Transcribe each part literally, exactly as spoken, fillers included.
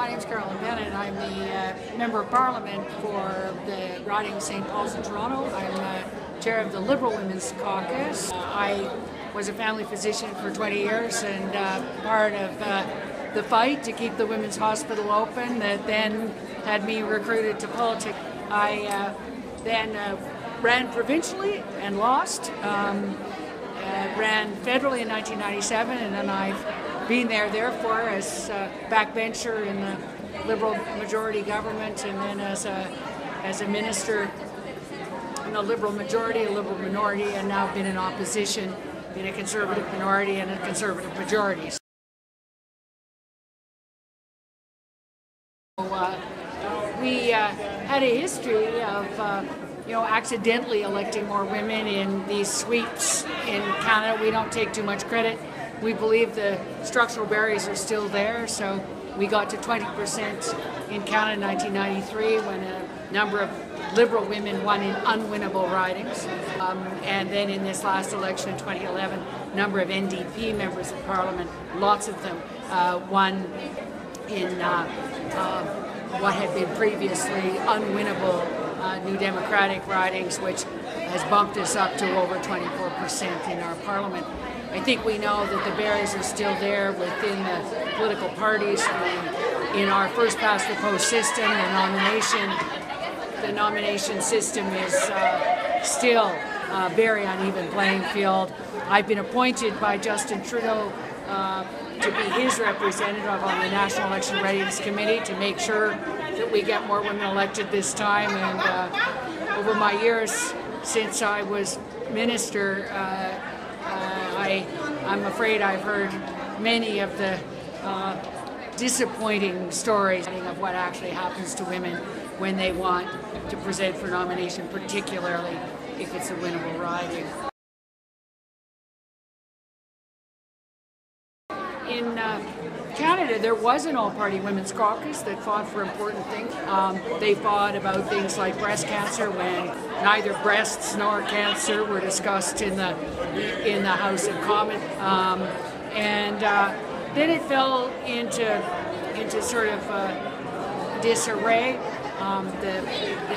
My name is Carolyn Bennett. I'm the uh, Member of Parliament for the riding Saint Paul's in Toronto. I'm uh, Chair of the Liberal Women's Caucus. Uh, I was a family physician for twenty years and uh, part of uh, the fight to keep the women's hospital open that then had me recruited to politics. I uh, then uh, ran provincially and lost. Um, uh, ran federally in nineteen ninety-seven, and then I've been there, therefore, as a backbencher in the Liberal majority government, and then as a as a minister in a Liberal majority, a Liberal minority, and now I've been in opposition, been a Conservative minority and a Conservative majority. So uh, we uh, had a history of uh, you know accidentally electing more women in these sweeps in Canada. We don't take too much credit. We believe the structural barriers are still there, so we got to twenty percent in Canada in nineteen ninety-three when a number of Liberal women won in unwinnable ridings. Um, and then in this last election in twenty eleven, a number of N D P members of Parliament, lots of them, uh, won in uh, uh, what had been previously unwinnable uh, New Democratic ridings, which has bumped us up to over twenty-four percent in our Parliament. I think we know that the barriers are still there within the political parties. In our first-past-the-post system, the nomination, the nomination system is uh, still a very uneven playing field. I've been appointed by Justin Trudeau uh, to be his representative on the National Election Readiness Committee to make sure that we get more women elected this time. And uh, over my years since I was minister, uh, I, I'm afraid I've heard many of the uh, disappointing stories of what actually happens to women when they want to present for nomination, particularly if it's a winnable riding. In uh, Canada, there was an all-party women's caucus that fought for important things. Um, they fought about things like breast cancer when neither breasts nor cancer were discussed in the in the House of Commons, um, and uh, then it fell into into sort of uh, disarray. Um, the,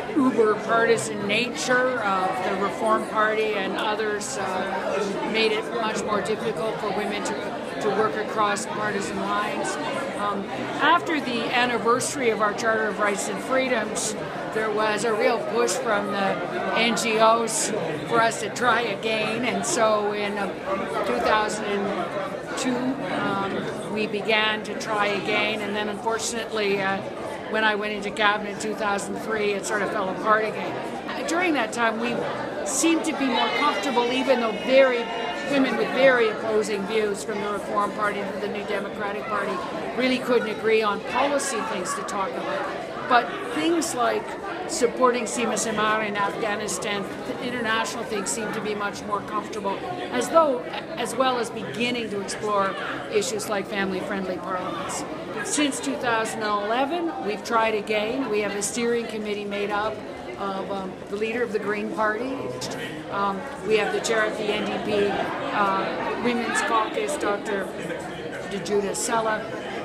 the uber partisan nature of the Reform Party and others uh, made it much more difficult for women to. to work across partisan lines. Um, after the anniversary of our Charter of Rights and Freedoms, there was a real push from the N G Os for us to try again, and so in two thousand two um, we began to try again, and then unfortunately uh, when I went into cabinet in two thousand three, it sort of fell apart again. During that time we seemed to be more comfortable, even though very women with very opposing views from the Reform Party to the New Democratic Party really couldn't agree on policy things to talk about. But things like supporting Sima Samar in Afghanistan, the international things seem to be much more comfortable, as though, as well as beginning to explore issues like family-friendly parliaments. Since two thousand eleven, we've tried again. We have a steering committee made up of um, the leader of the Green Party. Um, we have the chair of the N D P uh, Women's Caucus, Doctor DeJuda Sella.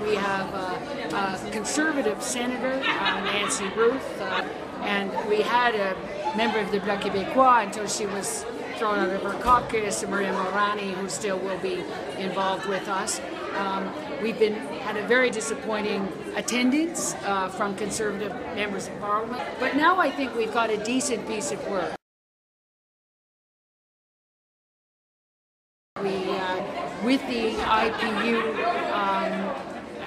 We have a uh, uh, Conservative Senator, uh, Nancy Ruth, uh, and we had a member of the Bloc Québécois until she was thrown out of her caucus, Maria Morani, who still will be involved with us. Um, we've been had a very disappointing attendance uh, from Conservative members of Parliament, but now I think we've got a decent piece of work. We, uh, with the I P U um,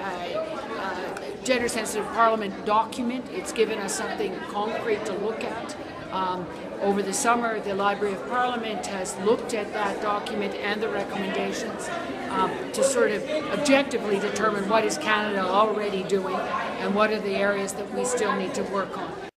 uh, uh, gender-sensitive Parliament document, it's given us something concrete to look at. Um, over the summer, the Library of Parliament has looked at that document and the recommendations um, to sort of objectively determine what is Canada already doing and what are the areas that we still need to work on.